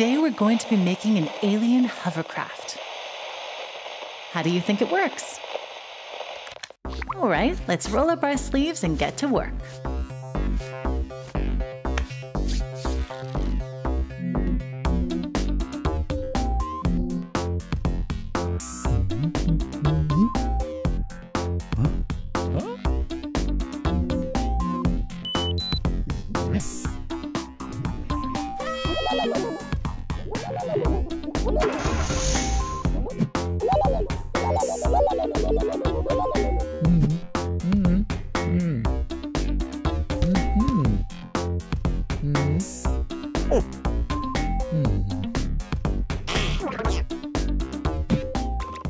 Today we're going to be making an alien hovercraft. How do you think it works? All right, let's roll up our sleeves and get to work.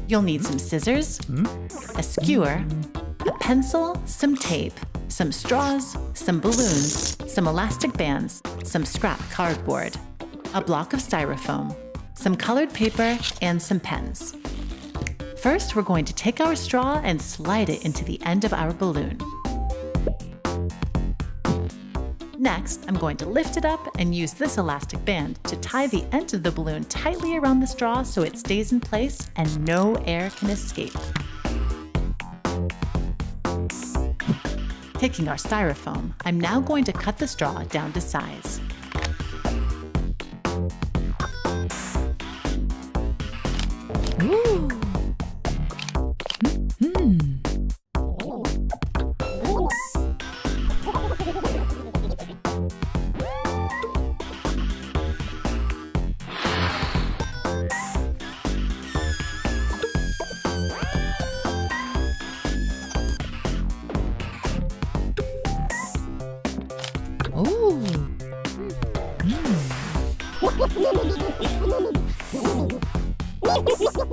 You'll need some scissors, a skewer, a pencil, some tape, some straws, some balloons, some elastic bands, some scrap cardboard, a block of styrofoam, some colored paper, and some pens. First, we're going to take our straw and slide it into the end of our balloon. Next, I'm going to lift it up and use this elastic band to tie the end of the balloon tightly around the straw so it stays in place and no air can escape. Taking our styrofoam, I'm now going to cut the straw down to size. Ooh.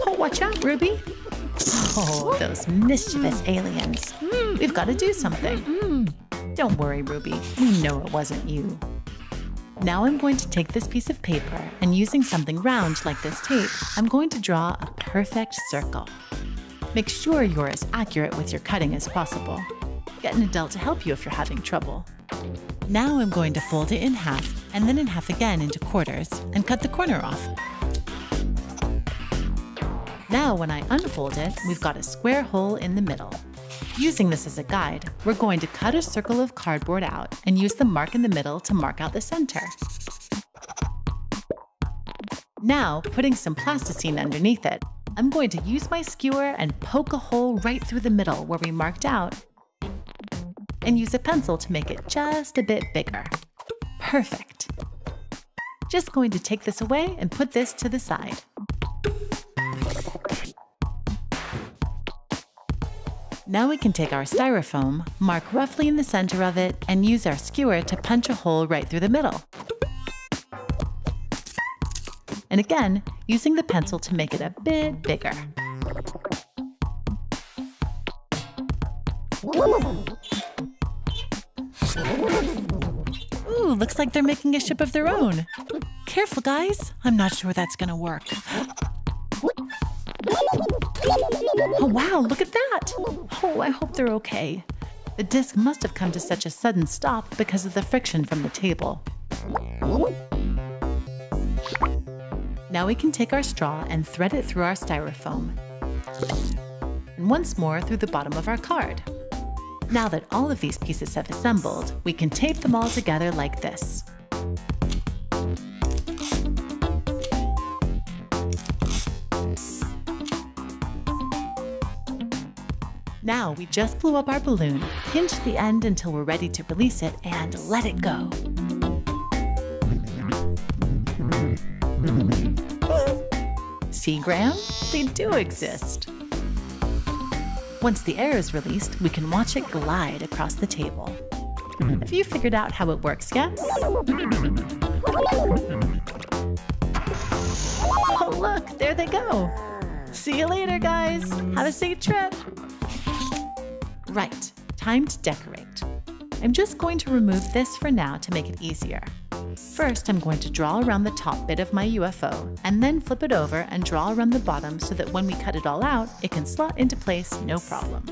Oh, watch out, Ruby. Oh, those mischievous aliens. We've got to do something. Don't worry, Ruby. We know it wasn't you. Now I'm going to take this piece of paper and using something round like this tape, I'm going to draw a perfect circle. Make sure you're as accurate with your cutting as possible. Get an adult to help you if you're having trouble. Now I'm going to fold it in half and then in half again into quarters and cut the corner off. Now when I unfold it, we've got a square hole in the middle. Using this as a guide, we're going to cut a circle of cardboard out and use the mark in the middle to mark out the center. Now, putting some plasticine underneath it, I'm going to use my skewer and poke a hole right through the middle where we marked out and use a pencil to make it just a bit bigger. Perfect. Just going to take this away and put this to the side. Now we can take our styrofoam, mark roughly in the center of it, and use our skewer to punch a hole right through the middle. And again, using the pencil to make it a bit bigger. Ooh, looks like they're making a ship of their own. Careful, guys. I'm not sure that's gonna work. Oh, wow, look at that! Oh, I hope they're okay. The disc must have come to such a sudden stop because of the friction from the table. Now we can take our straw and thread it through our styrofoam. And once more through the bottom of our card. Now that all of these pieces have assembled, we can tape them all together like this. Now we just blew up our balloon, pinch the end until we're ready to release it, and let it go. See, Graham? They do exist. Once the air is released, we can watch it glide across the table. Have you figured out how it works yet? Oh, look, there they go. See you later, guys. Have a safe trip. Right, time to decorate. I'm just going to remove this for now to make it easier. First, I'm going to draw around the top bit of my UFO and then flip it over and draw around the bottom so that when we cut it all out, it can slot into place no problem.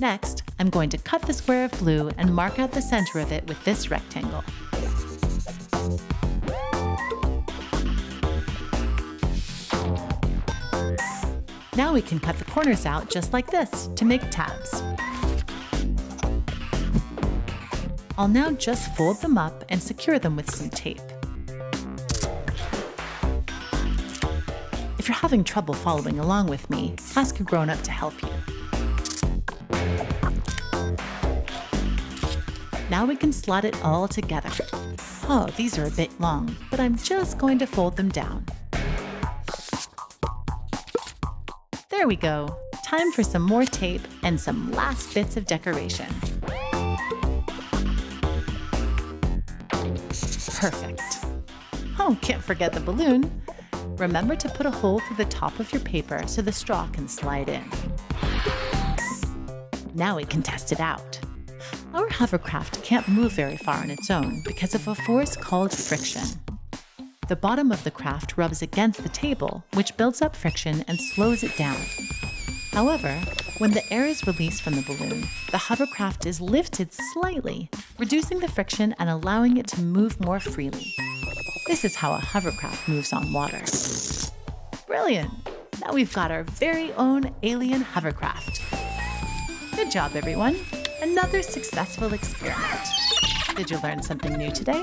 Next, I'm going to cut the square of blue and mark out the center of it with this rectangle. Now we can cut the corners out just like this to make tabs. I'll now just fold them up and secure them with some tape. If you're having trouble following along with me, ask a grown-up to help you. Now we can slot it all together. Oh, these are a bit long, but I'm just going to fold them down. There we go! Time for some more tape and some last bits of decoration. Perfect! Oh, can't forget the balloon! Remember to put a hole through the top of your paper so the straw can slide in. Now we can test it out. Our hovercraft can't move very far on its own because of a force called friction. The bottom of the craft rubs against the table, which builds up friction and slows it down. However, when the air is released from the balloon, the hovercraft is lifted slightly, reducing the friction and allowing it to move more freely. This is how a hovercraft moves on water. Brilliant! Now we've got our very own alien hovercraft. Good job, everyone! Another successful experiment. Did you learn something new today?